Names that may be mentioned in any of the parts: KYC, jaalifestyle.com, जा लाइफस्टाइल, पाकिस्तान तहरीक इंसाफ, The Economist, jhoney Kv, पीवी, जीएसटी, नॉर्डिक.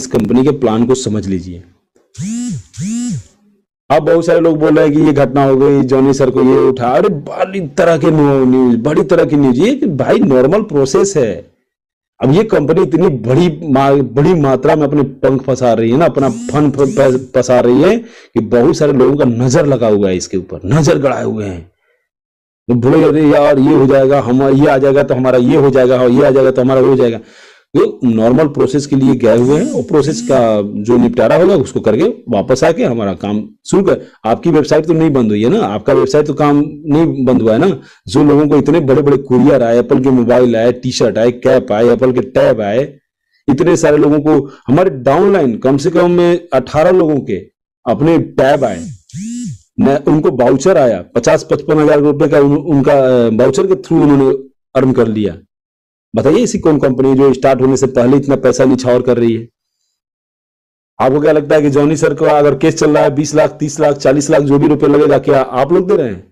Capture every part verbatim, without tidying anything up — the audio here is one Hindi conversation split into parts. इस कंपनी के प्लान को समझ लीजिए। अब बहुत सारे लोग बोल रहे हैं कि ये घटना हो गई, जॉनी सर को ये उठा, अरे बड़ी तरह की न्यूज, बड़ी तरह की न्यूज। ये भाई नॉर्मल प्रोसेस है। अब ये कंपनी इतनी बड़ी बड़ी मात्रा में अपने पंख फंसा रही है ना, अपना फन फंसा रही है कि बहुत सारे लोगों का नजर लगा हुआ है इसके ऊपर, नजर गड़ाए हुए हैं। तो बोले अरे यार ये हो जाएगा, हम ये आ जाएगा तो हमारा ये हो जाएगा, ये आ जाएगा तो हमारा हो जाएगा। ये नॉर्मल प्रोसेस के लिए गए हुए हैं और प्रोसेस का जो निपटारा होगा उसको करके वापस आके हमारा काम शुरू कर। आपकी वेबसाइट तो नहीं बंद हुई है ना, आपका वेबसाइट तो काम नहीं बंद हुआ है ना। जो लोगों को इतने बड़े बड़े कुरियर आए, एप्पल के मोबाइल आए, टी शर्ट आए, कैप आए, एप्पल के टैब आए, इतने सारे लोगों को हमारे डाउनलाइन कम से कम अठारह लोगों के अपने टैब आए, उनको बाउचर आया पचास पचपन हजार रुपए का, उन, उनका बाउचर के थ्रू उन्होंने अर्न कर लिया। बताइए ऐसी कौन कंपनी है जो स्टार्ट होने से पहले इतना पैसा निछावर कर रही है? आपको क्या लगता है कि जॉनी सर का अगर केस चल रहा है बीस लाख, तीस लाख, चालीस लाख जो भी रुपए लगेगा, क्या आप लोग दे रहे हैं?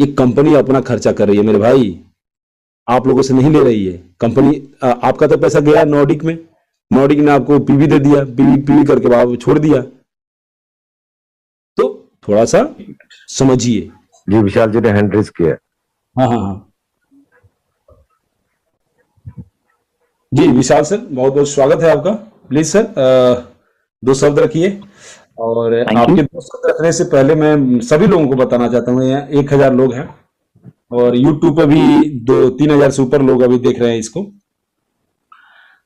ये कंपनी अपना खर्चा कर रही है मेरे भाई, आप लोगों से नहीं ले रही है कंपनी। आपका तो पैसा गया नॉर्डिक में, नॉर्डिक ने आपको पीवी दे दिया, पीवी पीवी करके आप छोड़ दिया। तो थोड़ा सा समझिए जी। विशाल जी ने हैंड रेज किया। हाँ हाँ हाँ जी, विशाल सर बहुत बहुत स्वागत है आपका। प्लीज सर आ, दो शब्द रखिए। और आपके दो शब्द रखने से पहले मैं सभी लोगों को बताना चाहता हूँ, यहाँ एक हजार लोग हैं और यूट्यूब पर भी दो तीन हजार से ऊपर लोग अभी देख रहे हैं इसको।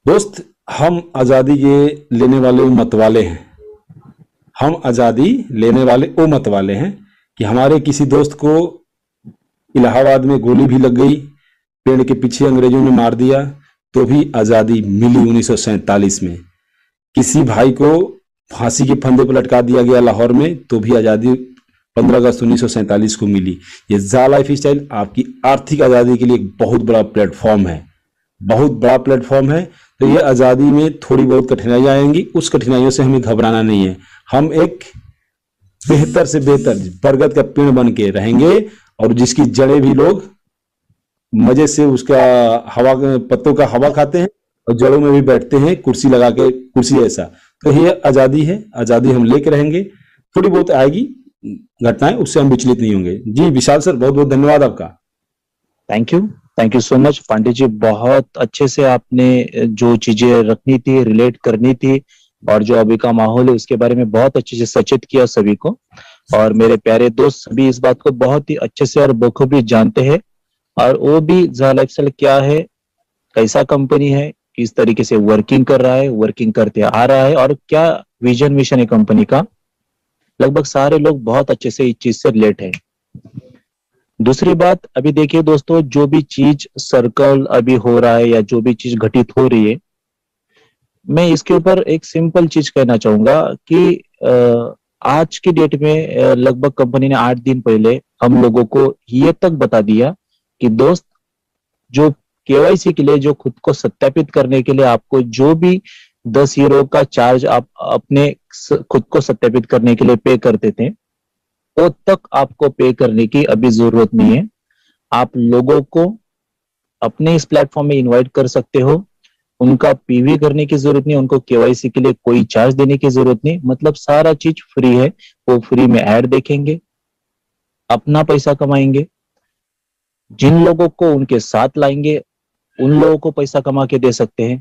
दोस्त, हम आजादी के लेने वाले वो मतवाले हैं, हम आजादी लेने वाले वो मतवाले हैं कि हमारे किसी दोस्त को इलाहाबाद में गोली भी लग गई, पेड़ के पीछे अंग्रेजों ने मार दिया तो भी आजादी मिली उन्नीस सौ सैतालीस में। किसी भाई को फांसी के फंदे पर लटका दिया गया लाहौर में तो भी आजादी पंद्रह अगस्त उन्नीस सौ सैतालीस को मिली। ये जा लाइफ स्टाइल आपकी आर्थिक आजादी के लिए एक बहुत बड़ा प्लेटफॉर्म है, बहुत बड़ा प्लेटफॉर्म है। तो ये आजादी में थोड़ी बहुत कठिनाइयां आएंगी, उस कठिनाइयों से हमें घबराना नहीं है। हम एक बेहतर से बेहतर बरगद का पेड़ बन के रहेंगे और जिसकी जड़ें भी लोग मजे से उसका हवा, पत्तों का हवा खाते हैं और जड़ों में भी बैठते हैं कुर्सी लगा के, कुर्सी ऐसा। तो ये आजादी है, आजादी हम लेके रहेंगे। थोड़ी बहुत आएगी घटनाएं, उससे हम विचलित नहीं होंगे। जी विशाल सर बहुत बहुत धन्यवाद आपका। Thank you, thank you so much Pandey ji. बहुत अच्छे से आपने जो चीजें रखनी थी, रिलेट करनी थी और जो अभी का माहौल है उसके बारे में बहुत अच्छे से सचेत किया सभी को। और मेरे प्यारे दोस्त सभी इस बात को बहुत ही अच्छे से और बखूबी जानते हैं और वो भी जा लाइफस्टाइल क्या है, कैसा कंपनी है, किस तरीके से वर्किंग कर रहा है, वर्किंग करते आ रहा है और क्या विजन मिशन है कंपनी का। लगभग सारे लोग बहुत अच्छे से इस चीज से रिलेट है। दूसरी बात, अभी देखिए दोस्तों, जो भी चीज सर्कल अभी हो रहा है या जो भी चीज घटित हो रही है, मैं इसके ऊपर एक सिंपल चीज कहना चाहूंगा कि आज की डेट में लगभग कंपनी ने आठ दिन पहले हम लोगों को ये तक बता दिया कि दोस्त जो केवाईसी के लिए, जो खुद को सत्यापित करने के लिए आपको जो भी दस यूरो का चार्ज आप अपने खुद को सत्यापित करने के लिए पे करते थे, वो तक आपको पे करने की अभी जरूरत नहीं है। आप लोगों को अपने इस प्लेटफॉर्म में इनवाइट कर सकते हो, उनका पीवी करने की जरूरत नहीं, उनको केवाईसी के लिए कोई चार्ज देने की जरूरत नहीं, मतलब सारा चीज फ्री है। वो फ्री में एड देखेंगे, अपना पैसा कमाएंगे, जिन लोगों को उनके साथ लाएंगे उन लोगों को पैसा कमा के दे सकते हैं।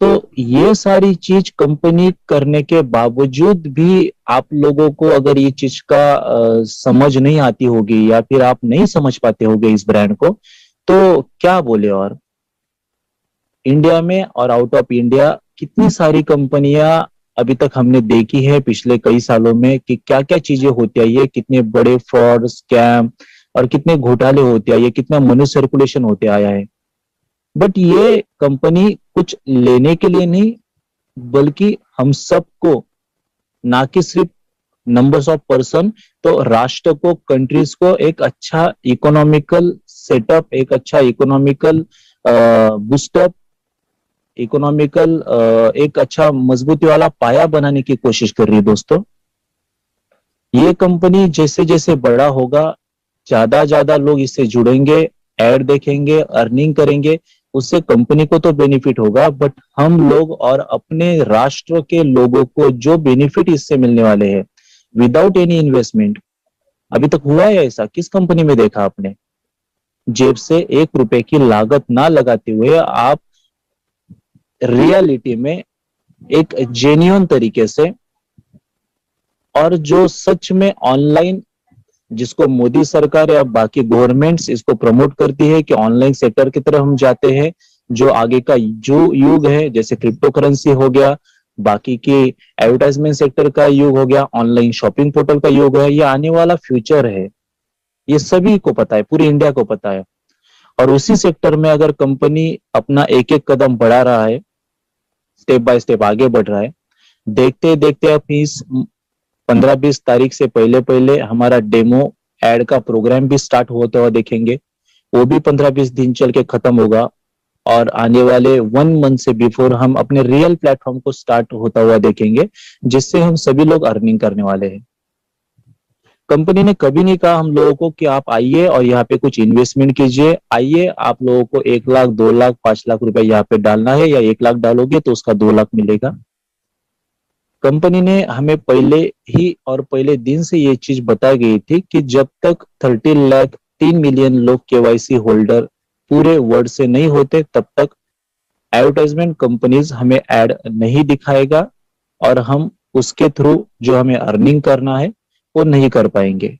तो ये सारी चीज कंपनी करने के बावजूद भी आप लोगों को अगर ये चीज का आ, समझ नहीं आती होगी या फिर आप नहीं समझ पाते होगे इस ब्रांड को, तो क्या बोले। और इंडिया में और आउट ऑफ इंडिया कितनी सारी कंपनियां अभी तक हमने देखी है पिछले कई सालों में कि क्या क्या चीजें होती आई है, कितने बड़े फ्रॉड, स्कैम और कितने घोटाले होते आए, कितना मनी सर्कुलेशन होते आया है। बट ये कंपनी कुछ लेने के लिए नहीं, बल्कि हम सबको, ना कि सिर्फ नंबर्स ऑफ पर्सन, तो राष्ट्र को, कंट्रीज को एक अच्छा इकोनॉमिकल सेटअप, एक अच्छा इकोनॉमिकल बूस्टअप, इकोनॉमिकल एक अच्छा मजबूती वाला पाया बनाने की कोशिश कर रही है। दोस्तों ये कंपनी जैसे जैसे बड़ा होगा, ज्यादा ज्यादा लोग इससे जुड़ेंगे, एड देखेंगे, अर्निंग करेंगे, उससे कंपनी को तो बेनिफिट होगा, बट हम लोग और अपने राष्ट्र के लोगों को जो बेनिफिट इससे मिलने वाले हैं विदाउट एनी इन्वेस्टमेंट, अभी तक हुआ है ऐसा? किस कंपनी में देखा आपने जेब से एक रुपए की लागत ना लगाते हुए आप रियलिटी में एक जेन्युइन तरीके से और जो सच में ऑनलाइन, जिसको मोदी सरकार या बाकी गवर्नमेंट्स इसको प्रमोट करती है कि ऑनलाइन सेक्टर की तरफ हम जाते हैं, जो आगे का जो युग है जैसे क्रिप्टो करेंसी हो गया, बाकी की एडवर्टाइजमेंट सेक्टर का युग हो गया, ऑनलाइन शॉपिंग पोर्टल का युग है, ये आने वाला फ्यूचर है, ये सभी को पता है, पूरे इंडिया को पता है। और उसी सेक्टर में अगर कंपनी अपना एक एक कदम बढ़ा रहा है, स्टेप बाय स्टेप आगे बढ़ रहा है, देखते देखते आप इस पंद्रह बीस तारीख से पहले पहले हमारा डेमो एड का प्रोग्राम भी स्टार्ट होता हुआ देखेंगे, वो भी पंद्रह बीस दिन चल के खत्म होगा और आने वाले वन मंथ से बिफोर हम अपने रियल प्लेटफॉर्म को स्टार्ट होता हुआ देखेंगे, जिससे हम सभी लोग अर्निंग करने वाले हैं। कंपनी ने कभी नहीं कहा हम लोगों को कि आप आइए और यहाँ पे कुछ इन्वेस्टमेंट कीजिए, आइए आप लोगों को एक लाख दो लाख पांच लाख रुपए यहाँ पे डालना है, या एक लाख डालोगे तो उसका दो लाख मिलेगा। कंपनी ने हमें पहले ही और पहले दिन से ये चीज बताई गई थी कि जब तक तीस लाख तीन मिलियन लोग केवाईसी होल्डर पूरे वर्ल्ड से नहीं होते तब तक एडवर्टाइजमेंट कंपनीज हमें एड नहीं दिखाएगा और हम उसके थ्रू जो हमें अर्निंग करना है वो नहीं कर पाएंगे।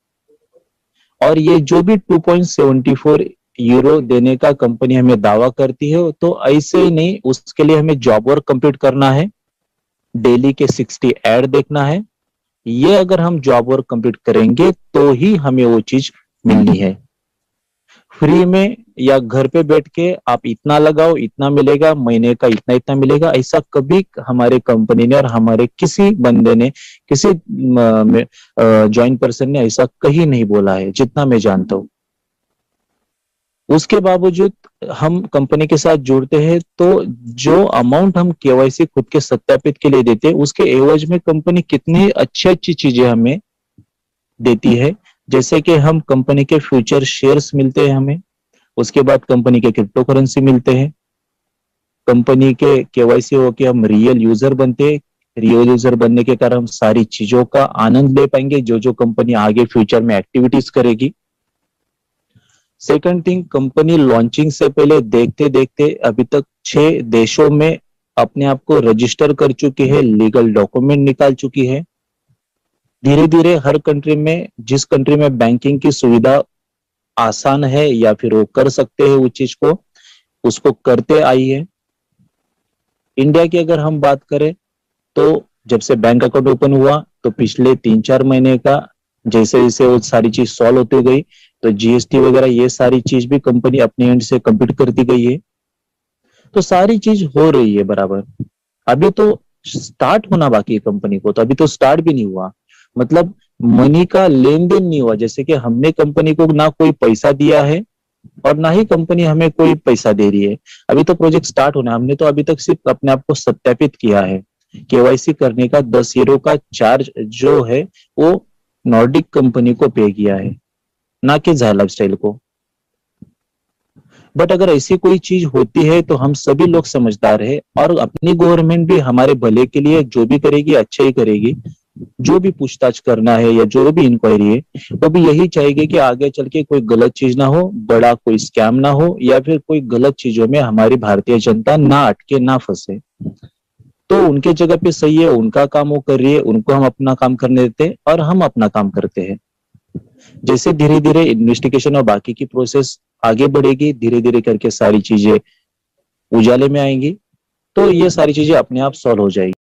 और ये जो भी two point seven four euro देने का कंपनी हमें दावा करती है, तो ऐसे ही नहीं, उसके लिए हमें जॉब वर्क कंप्लीट करना है, डेली के साठ ऐड देखना है। ये अगर हम जॉब वर्क कंप्लीट करेंगे तो ही हमें वो चीज मिलनी है। फ्री में या घर पे बैठ के आप इतना लगाओ इतना मिलेगा, महीने का इतना इतना मिलेगा, ऐसा कभी हमारे कंपनी ने और हमारे किसी बंदे ने, किसी जॉइंट पर्सन ने ऐसा कहीं नहीं बोला है जितना मैं जानता हूँ। उसके बावजूद हम कंपनी के साथ जुड़ते हैं तो जो अमाउंट हम केवाईसी खुद के सत्यापित के लिए देते हैं उसके एवज में कंपनी कितनी अच्छी अच्छी चीजें हमें देती है, जैसे कि हम कंपनी के फ्यूचर शेयर्स मिलते हैं हमें, उसके बाद कंपनी के क्रिप्टो करेंसी मिलते हैं, कंपनी के केवाईसी होके हम रियल यूजर बनते हैं, रियल यूजर बनने के कारण हम सारी चीजों का आनंद ले पाएंगे जो जो कंपनी आगे फ्यूचर में एक्टिविटीज करेगी। सेकंड थिंग, कंपनी लॉन्चिंग से पहले देखते देखते अभी तक छह देशों में अपने आप को रजिस्टर कर चुकी है, लीगल डॉक्यूमेंट निकाल चुकी है। धीरे धीरे हर कंट्री में, जिस कंट्री में बैंकिंग की सुविधा आसान है या फिर वो कर सकते हैं उस चीज को, उसको करते आई है। इंडिया की अगर हम बात करें तो जब से बैंक अकाउंट ओपन हुआ तो पिछले तीन चार महीने का जैसे जैसे वो सारी चीज सॉल्व होती गई तो जीएसटी वगैरह ये सारी चीज भी कंपनी अपने एंड से कंप्लीट करती गई है, तो सारी चीज हो रही है बराबर। अभी तो स्टार्ट होना बाकी है कंपनी को, तो अभी तो स्टार्ट भी नहीं हुआ, मतलब मनी का लेन देन नहीं हुआ, जैसे कि हमने कंपनी को ना कोई पैसा दिया है और ना ही कंपनी हमें कोई पैसा दे रही है। अभी तो प्रोजेक्ट स्टार्ट होना है, हमने तो अभी तक सिर्फ अपने आप को सत्यापित किया है। केवाईसी करने का दस यूरो का चार्ज जो है वो नॉर्डिक कंपनी को पे किया है, ना कि जालifestyle को। बट अगर ऐसी कोई चीज होती है तो हम सभी लोग समझदार है और अपनी गवर्नमेंट भी हमारे भले के लिए जो भी करेगी अच्छा ही करेगी। जो भी पूछताछ करना है या जो भी इंक्वायरी है वो भी यही चाहेगी कि आगे चल के कोई गलत चीज ना हो, बड़ा कोई स्कैम ना हो या फिर कोई गलत चीजों में हमारी भारतीय जनता ना अटके, ना फंसे। तो उनके जगह पे सही है, उनका काम वो कर रही है, उनको हम अपना काम करने देते हैं और हम अपना काम करते हैं। जैसे धीरे धीरे इन्वेस्टिगेशन और बाकी की प्रोसेस आगे बढ़ेगी, धीरे धीरे करके सारी चीजें उजाले में आएंगी, तो ये सारी चीजें अपने आप सॉल्व हो जाएगी।